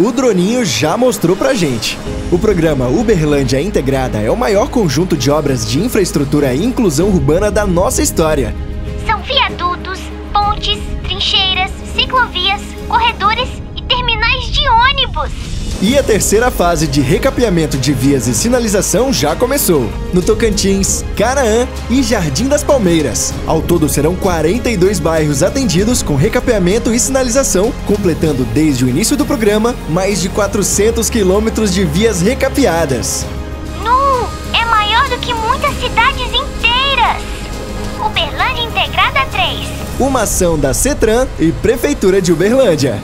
O droninho já mostrou pra gente. O programa Uberlândia Integrada é o maior conjunto de obras de infraestrutura e inclusão urbana da nossa história. São viadutos, pontes, trincheiras, ciclovias, corredores e terminais de ônibus. E a terceira fase de recapeamento de vias e sinalização já começou, no Tocantins, Canaã e Jardim das Palmeiras. Ao todo serão 42 bairros atendidos com recapeamento e sinalização, completando desde o início do programa mais de 400 quilômetros de vias recapeadas. Nu, é maior do que muitas cidades inteiras! Uberlândia Integrada 3. Uma ação da CETRAN e Prefeitura de Uberlândia.